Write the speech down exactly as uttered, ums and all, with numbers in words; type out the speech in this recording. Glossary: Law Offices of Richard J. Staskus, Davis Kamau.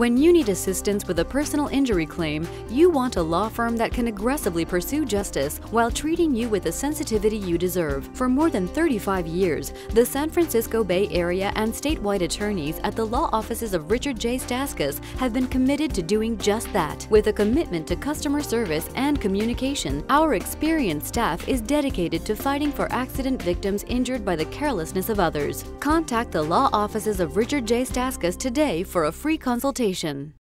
When you need assistance with a personal injury claim, you want a law firm that can aggressively pursue justice while treating you with the sensitivity you deserve. For more than thirty-five years, the San Francisco Bay Area and statewide attorneys at the Law Offices of Richard J. Staskus have been committed to doing just that. With a commitment to customer service and communication, our experienced staff is dedicated to fighting for accident victims injured by the carelessness of others. Contact the Law Offices of Richard J. Staskus today for a free consultation.